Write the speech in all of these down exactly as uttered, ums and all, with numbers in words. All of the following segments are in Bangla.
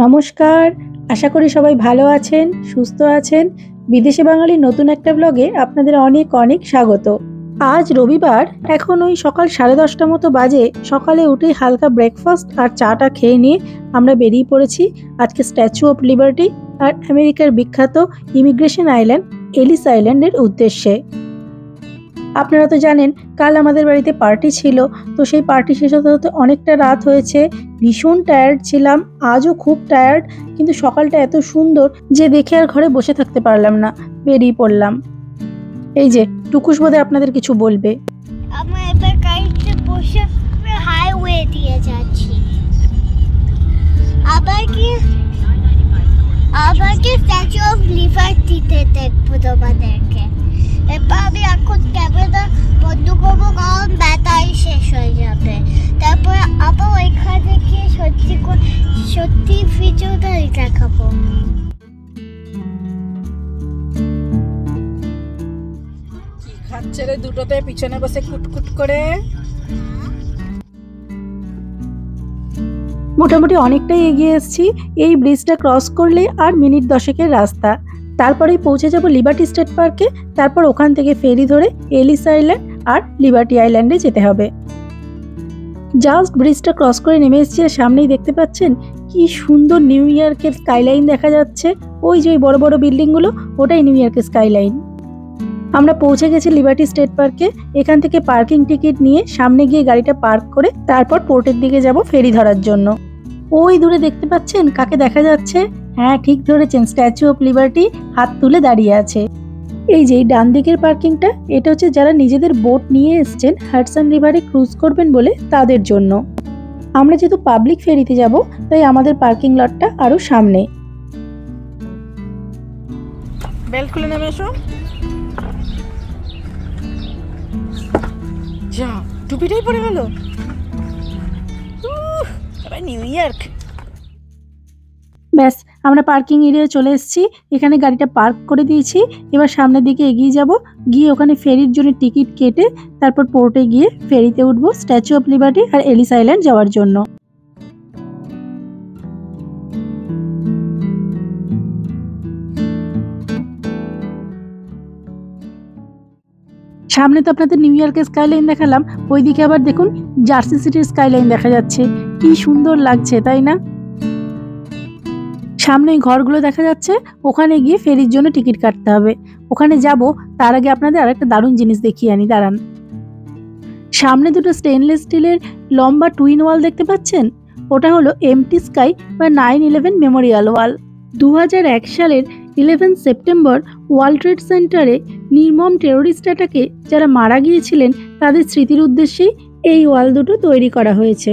নমস্কার, আশা করি সবাই ভালো আছেন, সুস্থ আছেন। বিদেশি বাঙালি নতুন একটা ব্লগে আপনাদের অনেক অনেক স্বাগত। আজ রবিবার, এখন ওই সকাল সাড়ে দশটা মতো বাজে। সকালে উঠে হালকা ব্রেকফাস্ট আর চাটা খেয়ে নিয়ে আমরা বেরিয়ে পড়েছি আজকে স্ট্যাচু অফ লিবার্টি আর আমেরিকার বিখ্যাত ইমিগ্রেশন আইল্যান্ড এলিস আইল্যান্ডের উদ্দেশ্যে। আপনারা তো জানেন কাল আমাদের বাড়িতে পার্টি ছিল, তো সেই পার্টি শেষ হতে হতে অনেকটা রাত হয়েছে। ভীষণ টায়ার্ড ছিলাম, আজও খুব টায়ার্ড, কিন্তু সকালটা এত সুন্দর যে দেখে আর ঘরে বসে থাকতে পারলাম না, বেরিয়ে পড়লাম। এই যে টুকুস বোধ হয় আপনাদের কিছু বলবে। আমরা এবার গাড়িতে বসে হাইওয়ে দিয়ে যাচ্ছি। আবার কি আবার কি স্ট্যাচু অফ লিবার্টিতে দেখবো তোমাদেরকে। এবার আমি এখন ক্যামেরা বন্ধ করবো, কারণ ব্যাটারি শেষ হয়ে যাবে। তারপরে আবার ওইখানে গিয়ে সত্যি সত্যি ভিডিওটা দেখাবো। ছেলে দুটোতে পিছনে বসে কুটকুট করে। মোটামুটি অনেকটাই এগিয়ে এসেছি। এই ব্রিজটা ক্রস করলে আর মিনিট দশেকের রাস্তা, তারপরেই পৌঁছে যাব লিবার্টি স্টেট পার্কে। তারপর ওখান থেকে ফেরি ধরে এলিস আইল্যান্ড আর লিবার্টি আইল্যান্ডে যেতে হবে। জাস্ট ব্রিজটা ক্রস করে নেমে এসেছি, আর সামনেই দেখতে পাচ্ছেন কি সুন্দর নিউ ইয়র্কের স্কাইলাইন দেখা যাচ্ছে। ওই যে বড় বড় বিল্ডিংগুলো, ওটাই নিউ ইয়র্কের স্কাইলাইন। আমরা পৌঁছে গেছি লিবার্টি স্টেট পার্কে। এখান থেকে পার্কিং টিকিট নিয়ে সামনে গিয়ে গাড়িটা পার্ক করে তারপর পোর্টের দিকে যাব ফেরি ধরার জন্য। ওই দূরে দেখতে পাচ্ছেন কাকে দেখা যাচ্ছে? হ্যাঁ, ঠিক ধরেছেন, স্ট্যাচু অফ লিবার্টি হাত তুলে দাঁড়িয়ে আছে। এই যে ডান দিকের পার্কিংটা, এটা হচ্ছে যারা নিজেদের বোট নিয়ে এসছেন হাডসন রিভারে ক্রুজ করবেন বলে, তাদের জন্য। আমরা যেহেতু পাবলিক ফেরিতে যাব, তাই আমাদের পার্কিং লটটা আরও সামনে। বেল্ট খুলে নেমে এসো। যা, টুপিটাই পড়ে গেল। New York. ব্যাস, আমরা পার্কিং এরিয়ায় চলে এসেছি। এখানে গাড়িটা পার্ক করে দিয়েছি। এবার সামনের দিকে এগিয়ে যাব, গিয়ে ওখানে ফেরির জন্য টিকিট কেটে তারপর পোর্টে গিয়ে ফেরিতে উঠবো স্ট্যাচু অফ লিবার্টি আর এলিস আইল্যান্ড যাওয়ার জন্য। সামনে তো আপনাদের নিউ ইয়র্কের স্কাইলাইন দেখালাম, ওইদিকে আবার দেখুন জার্সি সিটির স্কাইলাইন দেখা যাচ্ছে। কি সুন্দর লাগছে, তাই না? সামনে ঘরগুলো দেখা যাচ্ছে, ওখানে গিয়ে ফেরির জন্য টিকিট কাটতে হবে। ওখানে যাব, তার আগে আপনাদের আর একটা দারুণ জিনিস দেখিয়ে আনি, দাঁড়ান। সামনে দুটো স্টেনলেস স্টিলের লম্বা টুইন ওয়াল দেখতে পাচ্ছেন? ওটা হলো এমটি স্কাই বা নাইন ইলেভেন মেমোরিয়াল ওয়াল। দু হাজার এক সালের ইলেভেন সেপ্টেম্বর ওয়ার্ল্ড ট্রেড সেন্টারে নির্মম টেরোরিস্ট অ্যাটাকে যারা মারা গিয়েছিলেন, তাদের স্মৃতির উদ্দেশ্যে এই ওয়াল দুটো তৈরি করা হয়েছে।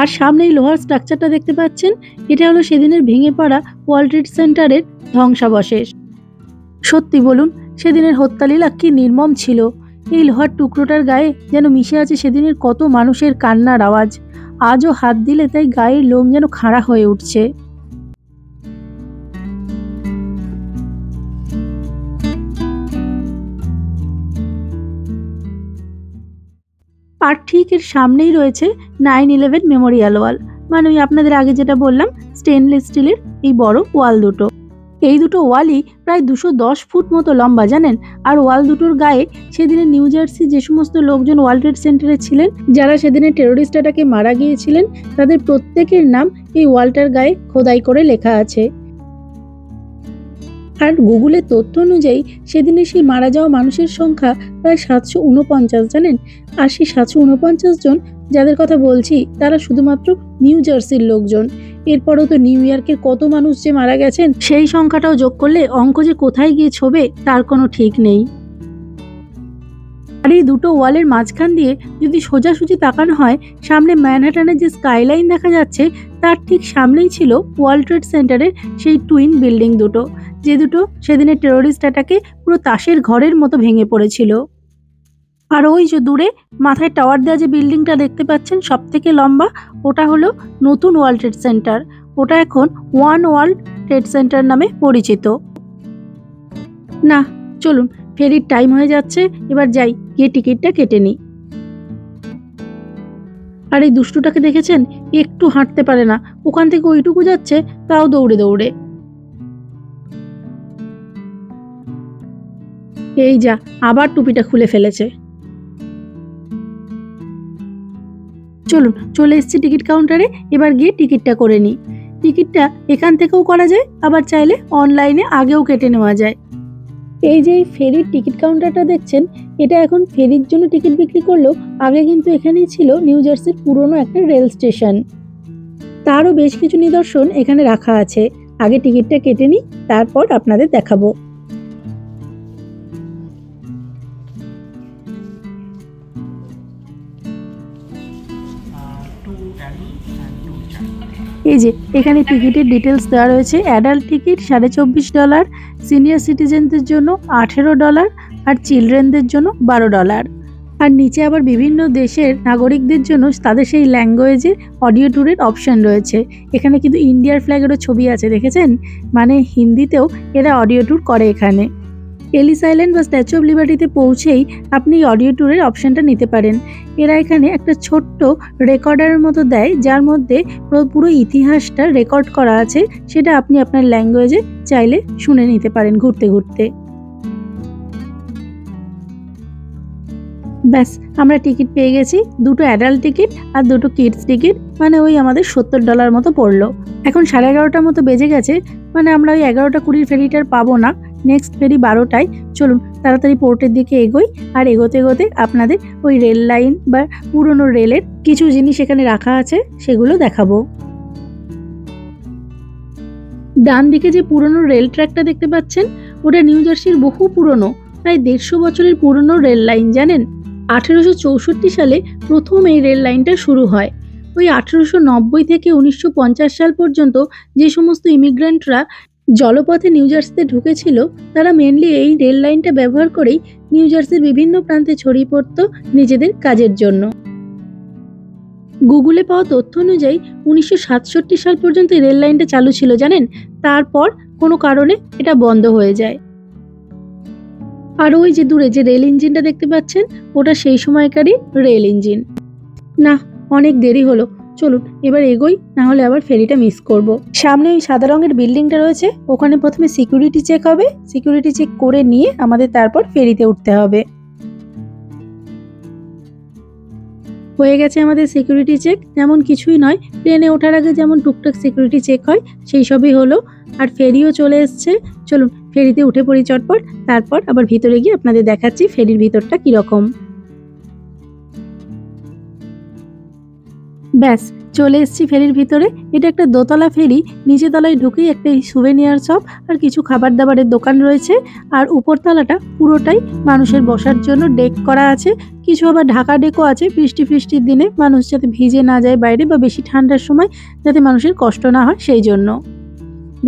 আর সামনে এই লোহার স্ট্রাকচারটা দেখতে পাচ্ছেন, এটা হলো সেদিনের ভেঙে পড়া ওয়ার্ল্ড ট্রেড সেন্টারের ধ্বংসাবশেষ। সত্যি বলুন, সেদিনের হত্যালীলা কি নির্মম ছিল। এই লোহার টুকরোটার গায়ে যেন মিশে আছে সেদিনের কত মানুষের কান্নার আওয়াজ। আজও হাত দিলে তাই গায়ের লোম যেন খাড়া হয়ে উঠছে। আর ঠিক এর সামনেই রয়েছে নাইন ইলেভেন মেমোরিয়াল ওয়াল, মানে ওই আপনাদের আগে যেটা বললাম স্টেনলেস স্টিলের এই বড় ওয়াল দুটো। এই দুটো ওয়ালই প্রায় দুশো দশ ফুট মতো লম্বা, জানেন? আর ওয়াল দুটোর গায়ে সেদিনে নিউ জার্সি যে সমস্ত লোকজন ওয়ার্ল্ড ট্রেড সেন্টারে ছিলেন, যারা সেদিনে টেরোরিস্ট অ্যাটাকে মারা গিয়েছিলেন, তাদের প্রত্যেকের নাম এই ওয়ালটার গায়ে খোদাই করে লেখা আছে। আর গুগলের তথ্য অনুযায়ী সেদিনে সেই মারা যাওয়া মানুষের সংখ্যা প্রায় সাতশো উনপঞ্চাশ, জানেন? আর সেই সাতশো উনপঞ্চাশ জন যাদের কথা বলছি, তারা শুধুমাত্র নিউ জার্সির লোকজন। এরপরও তো নিউ ইয়র্কের কত মানুষ যে মারা গেছেন, সেই সংখ্যাটাও যোগ করলে অঙ্ক যে কোথায় গিয়ে ছবে তার কোনো ঠিক নেই। আর এই দুটো ওয়ালের মাঝখান দিয়ে যদি সোজাসুজি তাকানো হয়, সামনে ম্যানহাটানের যে স্কাইলাইন দেখা যাচ্ছে, তার ঠিক সামনেই ছিল ওয়ার্ল্ড ট্রেড সেন্টারের সেই টুইন বিল্ডিং দুটো, যে দুটো সেদিনে টেরোরিস্ট অ্যাটাকে পুরো তাসের ঘরের মতো ভেঙে পড়েছিল। আর ওই যে দূরে মাথায় টাওয়ার দেওয়া যে বিল্ডিংটা দেখতে পাচ্ছেন সব থেকে লম্বা, ওটা হলো নতুন ওয়ার্ল্ড ট্রেড সেন্টার। ওটা এখন ওয়ান ওয়ার্ল্ড ট্রেড সেন্টার নামে পরিচিত। না, চলুন, ফেরির টাইম হয়ে যাচ্ছে, এবার যাই গিয়ে টিকিটটা কেটে নিই। আর এই দুষ্টুটাকে দেখেছেন, একটু হাঁটতে পারে না, ওখান থেকে ওইটুকু যাচ্ছে তাও দৌড়ে দৌড়ে। এই যা আবার টুপিটা খুলে ফেলেছে। চলুন চলে এসেছি টিকিট কাউন্টারে, এবার গিয়ে টিকিটটা করে নিই। টিকিটটা এখান থেকেও করা যায়, আবার চাইলে অনলাইনে আগেও কেটে নেওয়া যায়। এই যে ফেরির টিকিট কাউন্টারটা দেখছেন, এটা এখন ফেরির জন্য টিকিট বিক্রি করলেও আগে কিন্তু এখানেই ছিল নিউ জার্সির পুরনো একটা রেল স্টেশন। তারও বেশ কিছু নিদর্শন এখানে রাখা আছে। আগে টিকিটটা কেটে নিই, তারপর আপনাদের দেখাবো। এই যে এখানে টিকিটের ডিটেলস দেওয়া রয়েছে। অ্যাডাল্ট টিকিট সাড়ে চব্বিশ ডলার, সিনিয়র সিটিজেনদের জন্য আঠেরো ডলার আর চিলড্রেনদের জন্য বারো ডলার। আর নিচে আবার বিভিন্ন দেশের নাগরিকদের জন্য তাদের সেই ল্যাঙ্গুয়েজের অডিও ট্যুরের অপশান রয়েছে। এখানে কিন্তু ইন্ডিয়ার ফ্ল্যাগেরও ছবি আছে, দেখেছেন? মানে হিন্দিতেও এরা অডিও ট্যুর করে। এখানে এলিস আইল্যান্ড বা স্ট্যাচু অফ লিবার্টিতে পৌঁছেই আপনি অডিও ট্যুরের অপশানটা নিতে পারেন। এরা এখানে একটা ছোট্ট রেকর্ডারের মতো দেয়, যার মধ্যে পুরো ইতিহাসটা রেকর্ড করা আছে, সেটা আপনি আপনার ল্যাঙ্গুয়েজে চাইলে শুনে নিতে পারেন ঘুরতে ঘুরতে। ব্যাস আমরা টিকিট পেয়ে গেছি, দুটো অ্যাডাল্ট টিকিট আর দুটো কিডস টিকিট, মানে ওই আমাদের সত্তর ডলার মতো পড়লো। এখন সাড়ে এগারোটার মতো বেজে গেছে, মানে আমরা ওই এগারোটা কুড়ির ফেরিটার পাবো না, নেক্সট ফেরি বারোটায়। চলুন তাড়াতাড়ি পোর্টের দিকে এগোই, আর এগোতে এগোতে আপনাদের ওই রেল লাইন বা পুরনো রেলের কিছু জিনিস এখানে রাখা আছে সেগুলো দেখাবো। ডান দিকে যে পুরনো রেল ট্র্যাকটা দেখতে পাচ্ছেন, ওটা নিউ জার্সির বহু পুরনো, প্রায় দেড়শো বছরের পুরনো রেল লাইন। জানেন আঠেরোশো চৌষট্টি সালে প্রথম এই রেল লাইনটা শুরু হয়। ওই আঠেরোশো নব্বই থেকে উনিশশো পঞ্চাশ সাল পর্যন্ত যে সমস্ত ইমিগ্রেন্টরা জলপথে নিউ জার্সিতে ঢুকেছিল, তারা মেনলি এই রেল লাইনটা ব্যবহার করেই নিউ জার্সির বিভিন্ন প্রান্তে ছড়িয়ে পড়ত নিজেদের কাজের জন্য। গুগলে পাওয়া তথ্য অনুযায়ী উনিশশো সাতষট্টি সাল পর্যন্ত এই রেল লাইনটা চালু ছিল জানেন, তারপর কোনো কারণে এটা বন্ধ হয়ে যায়। আর ওই যে দূরে যে রেল ইঞ্জিনটা দেখতে পাচ্ছেন, ওটা সেই সময়কারই রেল ইঞ্জিন। না অনেক দেরি হলো, চলুন এবার এগোই, নাহলে আবার ফেরিটা মিস করব। সামনে ওই সাদা রঙের বিল্ডিংটা রয়েছে, ওখানে প্রথমে সিকিউরিটি চেক হবে, সিকিউরিটি চেক করে নিয়ে আমাদের তারপর ফেরিতে উঠতে হবে। হয়ে গেছে আমাদের সিকিউরিটি চেক, তেমন কিছুই নয়, প্লেনে ওঠার আগে যেমন টুকটাক সিকিউরিটি চেক হয় সেই সবই হলো। আর ফেরিও চলে এসছে, চলুন ফেরিতে উঠে পড়ি চটপট, তারপর আবার ভিতরে গিয়ে আপনাদের দেখাচ্ছি ফেরির ভিতরটা কীরকম। ব্যাস চলে এসেছি ফেরির ভিতরে। এটা একটা দোতলা ফেরি, নিচে তলায় ঢুকেই একটা সুভেনিয়ার শপ আর কিছু খাবার দাবারের দোকান রয়েছে, আর উপরতলাটা পুরোটাই মানুষের বসার জন্য ডেক করা আছে। কিছু আবার ঢাকা ডেকও আছে, বৃষ্টি ফৃষ্টির দিনে মানুষ যাতে ভিজে না যায় বাইরে, বা বেশি ঠান্ডার সময় যাতে মানুষের কষ্ট না হয় সেই জন্য।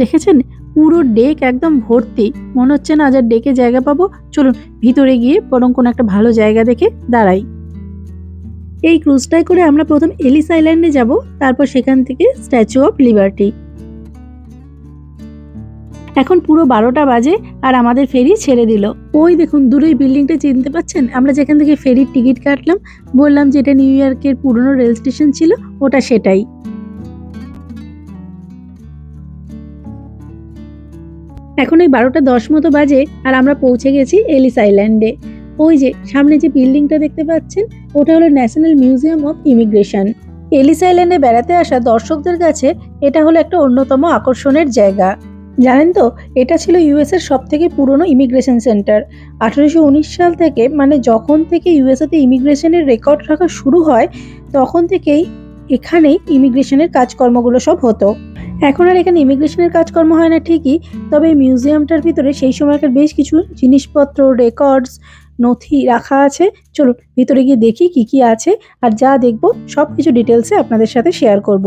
দেখেছেন পুরো ডেক একদম ভর্তি, মনে হচ্ছে না যার ডেকে জায়গা পাবো। চলুন ভিতরে গিয়ে বরং কোনো একটা ভালো জায়গা দেখে দাঁড়াই। এই ক্রুজটাই করে আমরা প্রথম এলিস আইল্যান্ডে যাব, তারপর সেখান থেকে স্ট্যাচু অফ লিবার্টি। এখন পুরো বারোটা বাজে আর আমাদের ফেরি ছেড়ে দিল। ওই দেখুন দূরে বিল্ডিংটা চিনতে পাচ্ছেন? আমরা যেখান থেকে ফেরির টিকিট কাটলাম, বললাম যে এটা নিউ ইয়র্কের পুরনো রেল স্টেশন ছিল, ওটা সেটাই। এখন ওই বারোটা দশ মতো বাজে আর আমরা পৌঁছে গেছি এলিস আইল্যান্ডে। ওই যে সামনে যে বিল্ডিংটা দেখতে পাচ্ছেন, ওটা হলো national museum of immigration. Ellis আইল্যান্ডে বেড়াতে আসা দর্শকদের কাছে এটা হলো একটা অন্যতম আকর্ষণের জায়গা। জানেন তো এটা ছিল ইউএসএর সবথেকে পুরনো ইমিগ্রেশন সেন্টার। আঠেরোশো উনিশ সাল থেকে, মানে যখন থেকে ইউএসএতে ইমিগ্রেশনের রেকর্ড রাখা শুরু হয়, তখন থেকেই এখানেই ইমিগ্রেশনের কাজকর্মগুলো সব হতো। এখন আর এখানে ইমিগ্রেশনের কাজকর্ম হয় না ঠিকই, তবে এই মিউজিয়ামটার ভিতরে সেই সময়কার বেশ কিছু জিনিসপত্র, রেকর্ডস, নথি রাখা আছে। চলুন ভিতরে গিয়ে দেখি কি কি আছে, আর যা দেখব সব কিছু ডিটেলসে আপনাদের সাথে শেয়ার করব।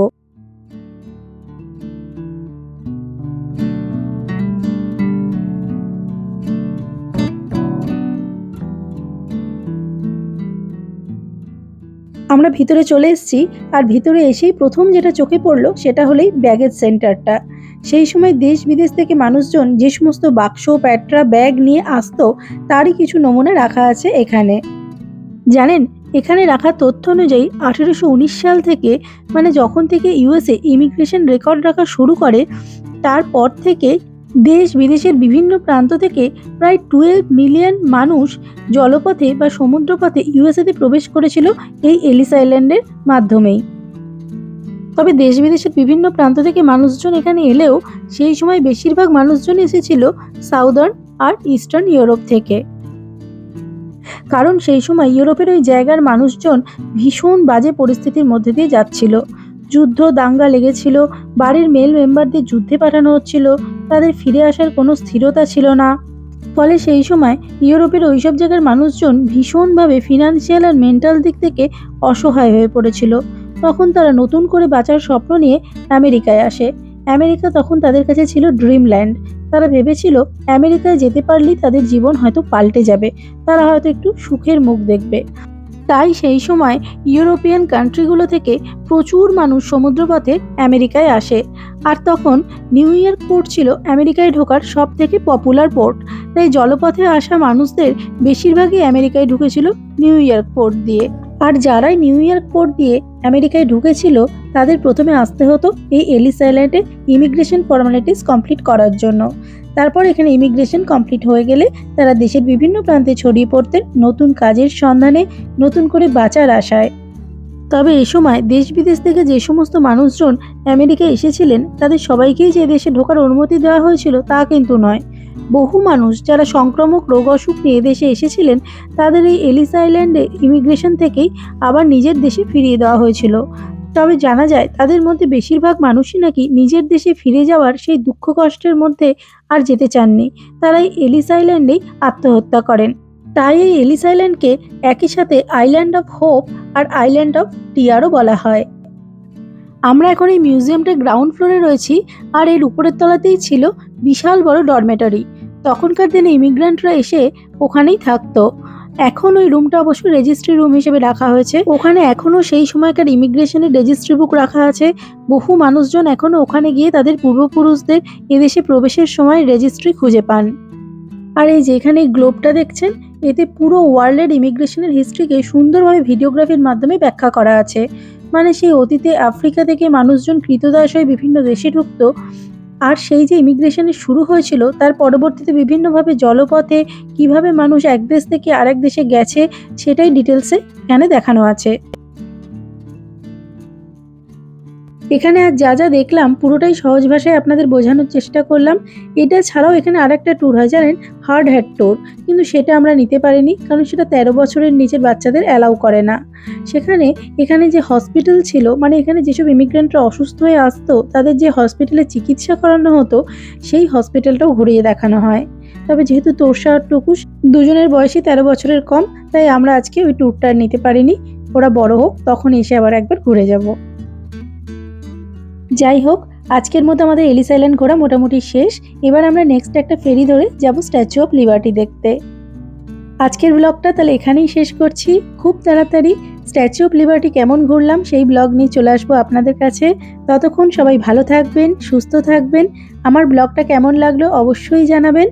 আমরা ভিতরে চলে এসেছি, আর ভিতরে এসেই প্রথম যেটা চোখে পড়লো সেটা হলো ব্যাগেজ সেন্টারটা। সেই সময় দেশ বিদেশ থেকে মানুষজন যে সমস্ত বাক্স, প্যাটরা, ব্যাগ নিয়ে আসতো, তারই কিছু নমুনা রাখা আছে এখানে। জানেন এখানে রাখা তথ্য অনুযায়ী আঠেরোশো উনিশ সাল থেকে মানে যখন থেকে ইউএসএ ইমিগ্রেশন রেকর্ড রাখা শুরু করে তারপর থেকে দেশ বিদেশের বিভিন্ন প্রান্ত থেকে প্রায় টুয়েলভ মিলিয়ন মানুষ জলপথে বা সমুদ্রপথে ইউএসএতে প্রবেশ করেছিল এই এলিস আইল্যান্ডের মাধ্যমেই। তবে দেশ বিদেশের বিভিন্ন প্রান্ত থেকে মানুষজন এখানে এলেও সেই সময় বেশিরভাগ মানুষজন এসেছিল সাউদার্ন আর ইস্টার্ন ইউরোপ থেকে, কারণ সেই সময় ইউরোপের ওই জায়গার মানুষজন ভীষণ বাজে পরিস্থিতির মধ্যে দিয়ে যাচ্ছিল। যুদ্ধ দাঙ্গা লেগেছিল, বাড়ির মেল মেম্বারদের যুদ্ধে পাঠানো হচ্ছিল, তাদের ফিরে আসার কোনো স্থিরতা ছিল না। ফলে সেই সময় ইউরোপের ওইসব জায়গার মানুষজন ভীষণভাবে ফিনান্সিয়াল আর মেন্টাল দিক থেকে অসহায় হয়ে পড়েছিল। তখন তারা নতুন করে বাঁচার স্বপ্ন নিয়ে আমেরিকায় আসে। আমেরিকা তখন তাদের কাছে ছিল ড্রিমল্যান্ড। তারা ভেবেছিল আমেরিকায় যেতে পারলেই তাদের জীবন হয়তো পাল্টে যাবে, তারা হয়তো একটু সুখের মুখ দেখবে। তাই সেই সময় ইউরোপিয়ান কান্ট্রিগুলো থেকে প্রচুর মানুষ সমুদ্রপথে আমেরিকায় আসে। আর তখন নিউ ইয়র্ক পোর্ট ছিল আমেরিকায় ঢোকার সব থেকে পপুলার পোর্ট। তাই জলপথে আসা মানুষদের বেশিরভাগই আমেরিকায় ঢুকেছিল নিউ ইয়র্ক পোর্ট দিয়ে। আর যারাই নিউ ইয়র্ক পোর্ট দিয়ে আমেরিকায় ঢুকেছিল তাদের প্রথমে আসতে হতো এই এলিস আইল্যান্ডে ইমিগ্রেশন ফর্মালিটিস কমপ্লিট করার জন্য। তারপর এখানে ইমিগ্রেশন কমপ্লিট হয়ে গেলে তারা দেশের বিভিন্ন প্রান্তে ছড়িয়ে পড়তেন নতুন কাজের সন্ধানে, নতুন করে বাঁচার আশায়। তবে এ সময় দেশ বিদেশ থেকে যে সমস্ত মানুষজন আমেরিকায় এসেছিলেন তাদের সবাইকেই যে দেশে ঢোকার অনুমতি দেওয়া হয়েছিল তা কিন্তু নয়। বহু মানুষ যারা সংক্রামক রোগ অসুখ নিয়ে দেশে এসেছিলেন তাদের এই এলিস আইল্যান্ডে ইমিগ্রেশন থেকেই আবার নিজের দেশে ফিরিয়ে দেওয়া হয়েছিল। তবে জানা যায় তাদের মধ্যে বেশিরভাগ মানুষই নাকি নিজের দেশে ফিরে যাওয়ার সেই দুঃখ কষ্টের মধ্যে আর যেতে চাননি, তারাই এলিস আইল্যান্ডেই আত্মহত্যা করেন। তাই এই এলিস আইল্যান্ডকে একই সাথে আইল্যান্ড অফ হোপ আর আইল্যান্ড অফ টিয়ারও বলা হয়। আমরা এখন এই মিউজিয়ামটার গ্রাউন্ড ফ্লোরে রয়েছি, আর এর উপরের তলাতেই ছিল বিশাল বড় ডরমেটরি। তখনকার দিনে ইমিগ্রান্টরা এসে ওখানেই থাকতো। এখন ওই রুমটা অবশ্য রেজিস্ট্রি রুম হিসেবে রাখা হয়েছে। ওখানে এখনও সেই সময়কার ইমিগ্রেশনের রেজিস্ট্রি বুক রাখা আছে। বহু মানুষজন এখনও ওখানে গিয়ে তাদের পূর্বপুরুষদের এদেশে প্রবেশের সময় রেজিস্ট্রি খুঁজে পান। আর এই যেখানে গ্লোবটা দেখছেন এতে পুরো ওয়ার্ল্ডের ইমিগ্রেশনের হিস্ট্রিকে সুন্দরভাবে ভিডিওগ্রাফির মাধ্যমে ব্যাখ্যা করা আছে। মানে সেই অতীতে আফ্রিকা থেকে মানুষজন কৃতদাস হয়ে বিভিন্ন দেশে ঢুকত, আর সেই যে ইমিগ্রেশনের শুরু হয়েছিল তার পরবর্তীতে বিভিন্নভাবে জলপথে কিভাবে মানুষ এক দেশ থেকে আরেক দেশে গেছে সেটাই ডিটেলসে এখানে দেখানো আছে। এখানে আজ যা যা দেখলাম পুরোটাই সহজ ভাষায় আপনাদের বোঝানোর চেষ্টা করলাম। এটা ছাড়াও এখানে আরেকটা ট্যুর হয় জানেন, হার্ড হ্যাট ট্যুর, কিন্তু সেটা আমরা নিতে পারিনি কারণ সেটা তেরো বছরের নিচের বাচ্চাদের অ্যালাউ করে না। সেখানে এখানে যে হসপিটাল ছিল মানে এখানে যেসব ইমিগ্রেন্টরা অসুস্থ হয়ে আসতো তাদের যে হসপিটালে চিকিৎসা করানো হতো সেই হসপিটালটাও ঘুরিয়ে দেখানো হয়। তবে যেহেতু তোরসা আর টুকুস দুজনের বয়সই তেরো বছরের কম তাই আমরা আজকে ওই ট্যুরটা নিতে পারিনি, ওরা বড় হোক তখন এসে আবার একবার ঘুরে যাব। যাই হোক, আজকের মতো আমাদের এলিস আইল্যান্ড ঘোরা মোটামুটি শেষ। এবার আমরা নেক্সট একটা ফেরি ধরে যাব স্ট্যাচু অফ লিবার্টি দেখতে। আজকের ব্লগটা তাহলে এখানেই শেষ করছি। খুব তাড়াতাড়ি স্ট্যাচু অফ লিবার্টি কেমন ঘুরলাম সেই ব্লগ নিয়ে চলে আসবো আপনাদের কাছে। ততক্ষণ সবাই ভালো থাকবেন, সুস্থ থাকবেন। আমার ব্লগটা কেমন লাগলো অবশ্যই জানাবেন,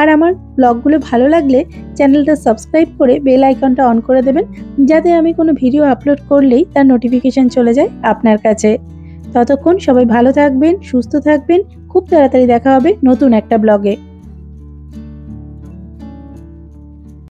আর আমার ব্লগগুলো ভালো লাগলে চ্যানেলটা সাবস্ক্রাইব করে বেল আইকনটা অন করে দেবেন যাতে আমি কোনো ভিডিও আপলোড করলেই তার নোটিফিকেশান চলে যায় আপনার কাছে। ততক্ষণ সবাই ভালো থাকবেন, সুস্থ থাকবেন। খুব তাড়াতাড়ি দেখা হবে নতুন একটা ব্লগে।